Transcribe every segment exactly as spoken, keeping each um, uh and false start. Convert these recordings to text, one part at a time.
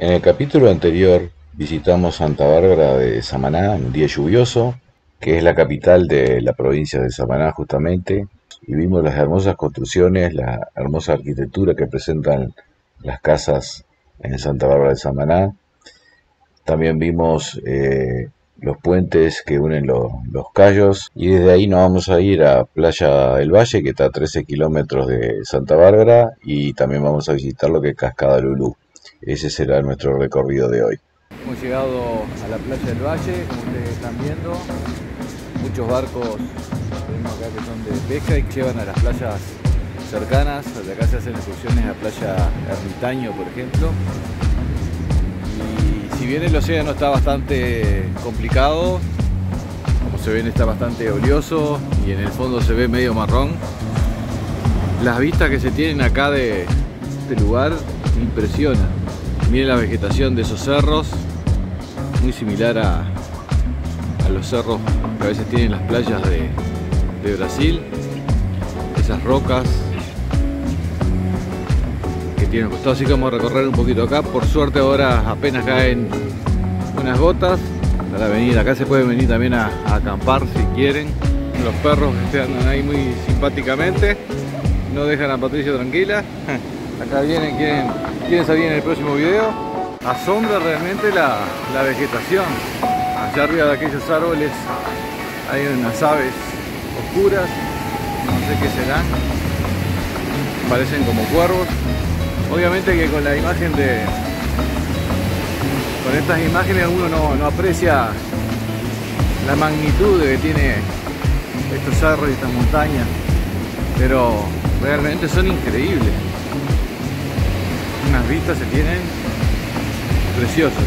En el capítulo anterior visitamos Santa Bárbara de Samaná, un día lluvioso, que es la capital de la provincia de Samaná justamente, y vimos las hermosas construcciones, la hermosa arquitectura que presentan las casas en Santa Bárbara de Samaná. También vimos eh, los puentes que unen los, los cayos, y desde ahí nos vamos a ir a Playa del Valle, que está a trece kilómetros de Santa Bárbara, y también vamos a visitar lo que es Cascada Lulú. Ese será nuestro recorrido de hoy. Hemos llegado a la Playa del Valle, como ustedes están viendo, muchos barcos acá que son de pesca y que llevan a las playas cercanas. De acá se hacen excursiones a Playa Ermitaño, por ejemplo. Si bien el océano está bastante complicado, como se ven está bastante oleoso y en el fondo se ve medio marrón, las vistas que se tienen acá de este lugar impresionan. Miren la vegetación de esos cerros, muy similar a, a los cerros que a veces tienen las playas de, de Brasil, esas rocas tiene costado. Así que vamos a recorrer un poquito acá. Por suerte ahora apenas caen unas gotas para venir acá. Se pueden venir también a, a acampar si quieren. Los perros que andan ahí muy simpáticamente no dejan a Patricia tranquila. Acá vienen, quieren, quieren salir en el próximo video. Asombra realmente la, la vegetación. Allá arriba de aquellos árboles hay unas aves oscuras, no sé qué serán, parecen como cuervos. Obviamente que con la imagen de... con estas imágenes uno no, no aprecia la magnitud que tiene estos cerros y estas montañas, pero realmente son increíbles. Unas vistas se tienen preciosas.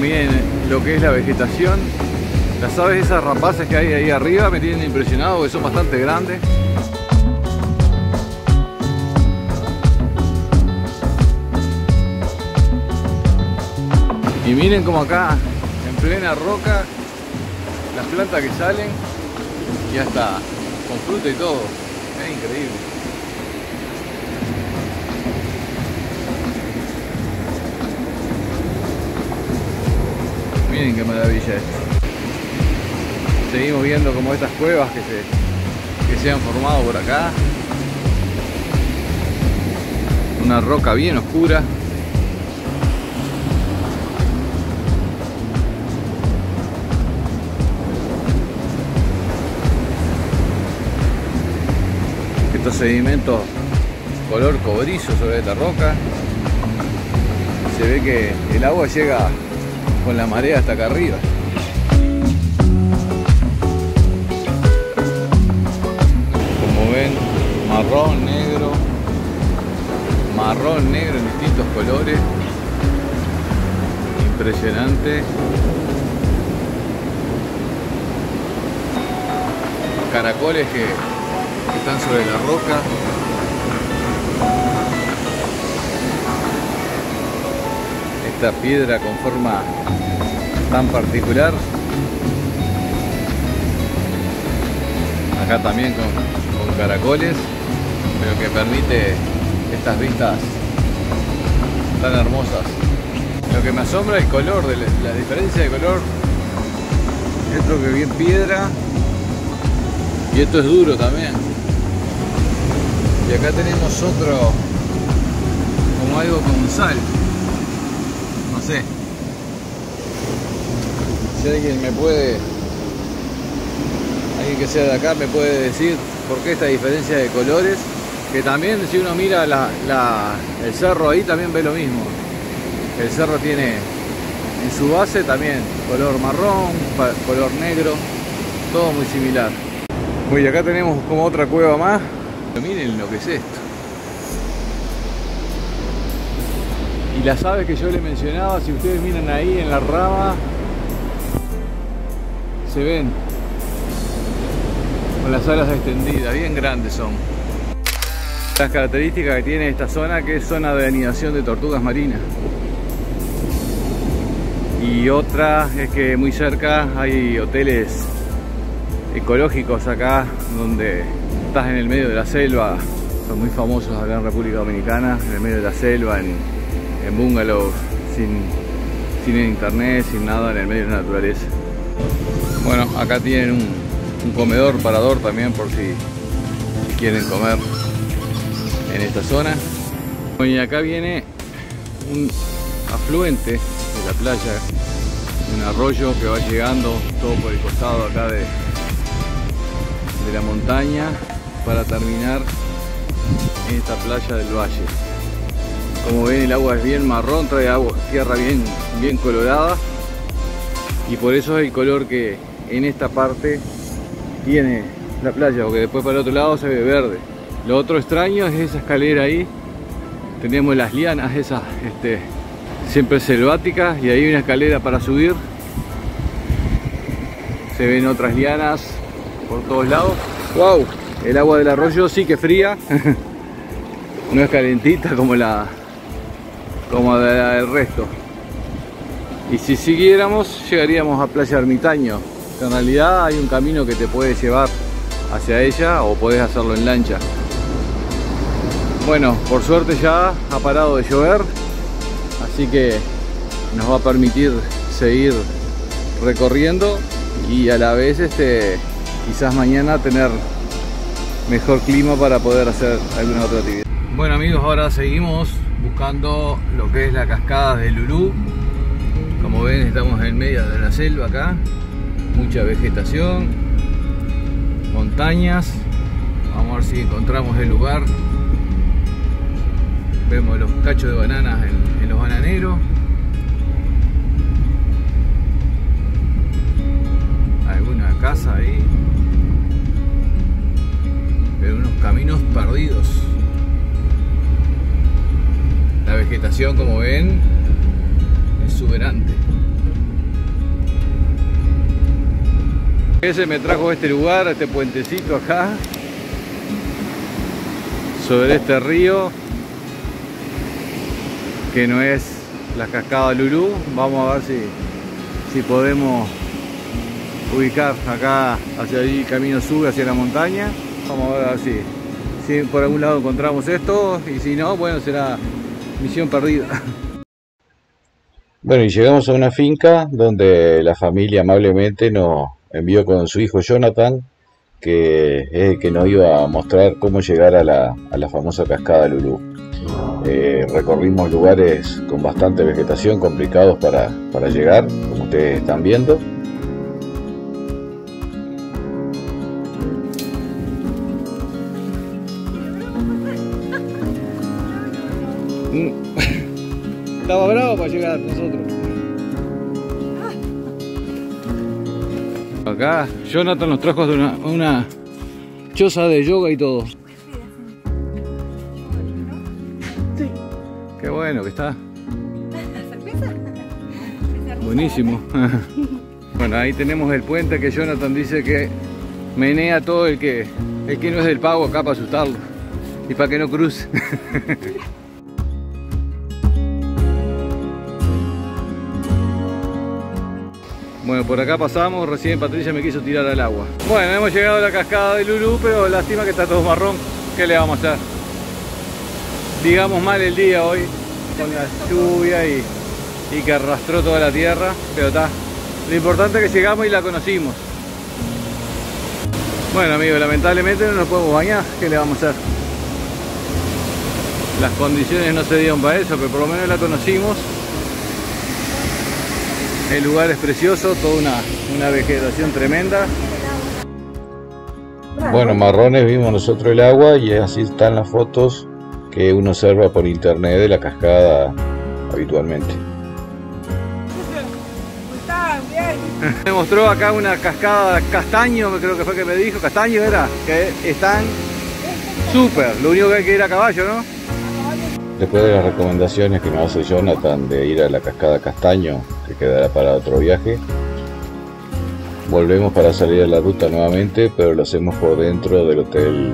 Miren lo que es la vegetación. Las aves esas rapaces que hay ahí arriba me tienen impresionado porque son bastante grandes. Y miren como acá, en plena roca, las plantas que salen y hasta con fruta y todo. Es increíble. Miren qué maravilla es. Seguimos viendo como estas cuevas que se, que se han formado por acá. Una roca bien oscura. Estos sedimentos color cobrizo sobre esta roca. Se ve que el agua llega con la marea hasta acá arriba. Como ven, marrón, negro, marrón, negro en distintos colores. Impresionante. Caracoles que que están sobre la roca. Esta piedra con forma tan particular. Acá también con, con caracoles, pero que permite estas vistas tan hermosas. Lo que me asombra es el color, la diferencia de color. Esto que vi en piedra y esto es duro también. Y acá tenemos otro, como algo con sal, no sé, si alguien me puede, alguien que sea de acá me puede decir por qué esta diferencia de colores, que también si uno mira la, la, el cerro ahí también ve lo mismo. El cerro tiene en su base también color marrón, color negro, todo muy similar. Uy, acá tenemos como otra cueva más. Miren lo que es esto. Y las aves que yo les mencionaba, si ustedes miran ahí en la rama, se ven con las alas extendidas, bien grandes son. Las características que tiene esta zona, que es zona de anidación de tortugas marinas. Y otra es que muy cerca hay hoteles ecológicos acá, donde estás en el medio de la selva son muy famosos acá en República Dominicana, en el medio de la selva, en, en bungalows, sin, sin internet, sin nada, en el medio de la naturaleza. Bueno, acá tienen un, un comedor, parador también, por si, si quieren comer en esta zona. Y acá viene un afluente de la playa, un arroyo que va llegando todo por el costado acá de, de la montaña para terminar en esta playa del valle. Como ven, el agua es bien marrón, trae agua, tierra bien, bien colorada, y por eso es el color que en esta parte tiene la playa, porque después para el otro lado se ve verde. Lo otro extraño es esa escalera ahí, tenemos las lianas esas este, siempre selváticas, y ahí hay una escalera para subir, se ven otras lianas por todos lados. ¡Wow! El agua del arroyo sí que es fría, no es calentita como la como la del resto. Y si siguiéramos llegaríamos a Playa Ermitaño, que en realidad hay un camino que te puede llevar hacia ella o podés hacerlo en lancha. Bueno, por suerte ya ha parado de llover, así que nos va a permitir seguir recorriendo y a la vez este, quizás mañana tener mejor clima para poder hacer alguna otra actividad. Bueno amigos, ahora seguimos buscando lo que es la cascada de Lulú. Como ven, estamos en medio de la selva acá, mucha vegetación, montañas. Vamos a ver si encontramos el lugar. Vemos los cachos de bananas en, en los bananeros. Alguna casa ahí, pero unos caminos perdidos. La vegetación, como ven, es exuberante. Ese me trajo a este lugar, a este puentecito acá, sobre este río, que no es la cascada Lulú. Vamos a ver si, si podemos ubicar acá, hacia allí el camino sube hacia la montaña. Vamos a ver si, si por algún lado encontramos esto, y si no, bueno, será misión perdida. Bueno, y llegamos a una finca donde la familia amablemente nos envió con su hijo Jonathan, que es el que nos iba a mostrar cómo llegar a la, a la famosa cascada Lulú. Eh, recorrimos lugares con bastante vegetación, complicados para, para llegar, como ustedes están viendo. Estaba bravo para llegar a nosotros. Acá Jonathan nos trajo de una, una choza de yoga y todo. Sí. Qué bueno que está. Buenísimo. Bueno, ahí tenemos el puente que Jonathan dice que menea todo el que, el que no es del pago acá, para asustarlo y para que no cruce. Bueno, por acá pasamos, recién Patricia me quiso tirar al agua. Bueno, hemos llegado a la cascada de Lulú, pero lástima que está todo marrón. ¿Qué le vamos a hacer? Digamos mal el día hoy, con la lluvia y, y que arrastró toda la tierra, pero está. Lo importante es que llegamos y la conocimos. Bueno amigos, lamentablemente no nos podemos bañar, ¿qué le vamos a hacer? Las condiciones no se dieron para eso, pero por lo menos la conocimos. El lugar es precioso, toda una, una vegetación tremenda. Bueno, marrones vimos nosotros el agua, y así están las fotos que uno observa por internet de la cascada habitualmente. Me mostró acá una cascada castaño, creo que fue que me dijo, castaño era, que están súper, lo único que hay que ir a caballo, ¿no? Después de las recomendaciones que me hace Jonathan de ir a la cascada Castaño, que quedará para otro viaje, volvemos para salir a la ruta nuevamente, pero lo hacemos por dentro del hotel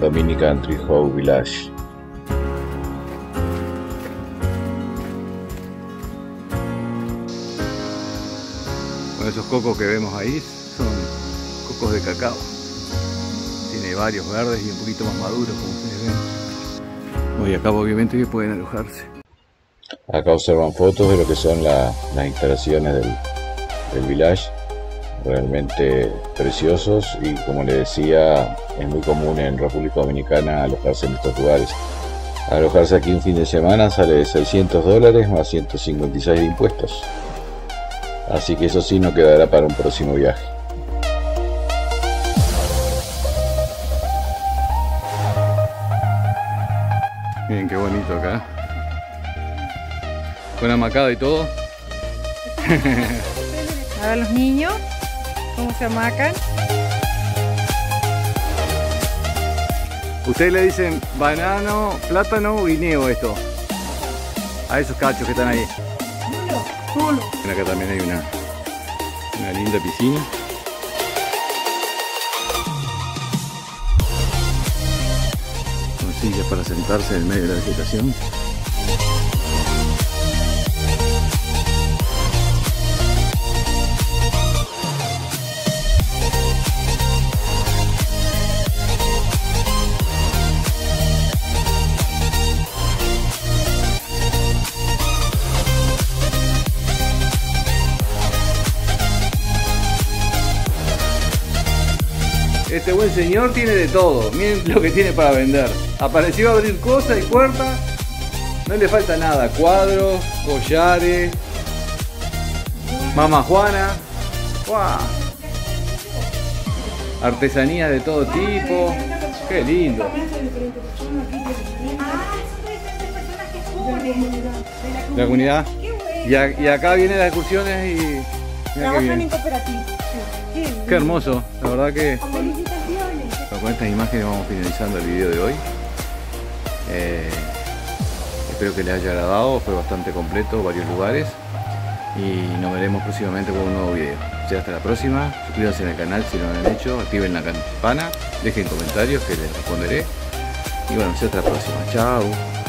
Dominican Tree House Village. Bueno, esos cocos que vemos ahí son cocos de cacao. tiene varios verdes y un poquito más maduros, como ustedes ven. Hoy acá obviamente que pueden alojarse. Acá observan fotos de lo que son la, las instalaciones del, del village, realmente preciosos, y como les decía, es muy común en República Dominicana alojarse en estos lugares. Alojarse aquí un fin de semana sale de seiscientos dólares más ciento cincuenta y seis de impuestos. Así que eso sí nos quedará para un próximo viaje. Miren qué bonito acá. Con hamacada y todo. A ver los niños, cómo se hamacan. Ustedes le dicen banano, plátano o guineo esto. A esos cachos que están ahí. Acá también hay una, una linda piscina. Con sillas para sentarse en medio de la vegetación. Este buen señor tiene de todo, miren lo que tiene para vender. Apareció a abrir cosas y puertas, no le falta nada, cuadros, collares, Mamá Juana, ¡guau! Artesanías de todo tipo, qué lindo. La comunidad, y, a, y acá vienen las excursiones y trabajan en cooperativa. Qué hermoso, la verdad que con estas imágenes vamos finalizando el video de hoy. Eh, espero que les haya agradado, fue bastante completo, varios lugares, y nos veremos próximamente con un nuevo video. O sea, hasta la próxima, suscríbanse al canal si no lo han hecho, activen la campana, dejen comentarios que les responderé, y bueno, o sea, hasta la próxima, chao.